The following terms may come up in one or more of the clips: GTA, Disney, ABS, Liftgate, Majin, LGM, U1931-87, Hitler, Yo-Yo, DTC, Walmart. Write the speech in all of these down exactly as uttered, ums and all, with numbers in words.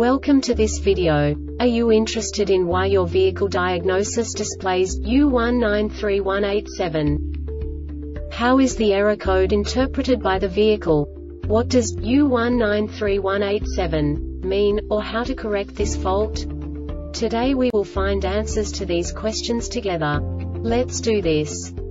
Welcome to this video. Are you interested in why your vehicle diagnosis displays U one nine three one eight seven? How is the error code interpreted by the vehicle? What does U one nine three one eight seven mean, or how to correct this fault? Today we will find answers to these questions together. Let's do this.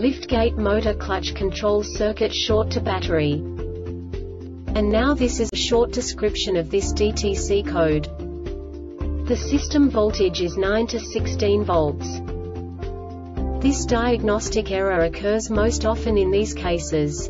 liftgate motor clutch control circuit short to battery. And now this is a short description of this D T C code. The system voltage is nine to sixteen volts. This diagnostic error occurs most often in these cases.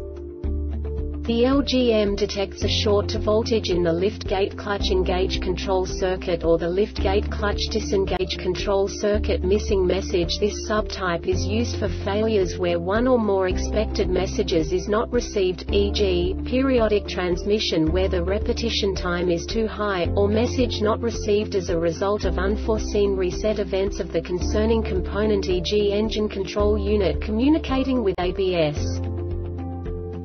The L G M detects a short to voltage in the liftgate clutch engage control circuit or the liftgate clutch disengage control circuit. Missing message. This subtype is used for failures where one or more expected messages is not received, for example, periodic transmission where the repetition time is too high, or message not received as a result of unforeseen reset events of the concerning component, for example, engine control unit communicating with A B S.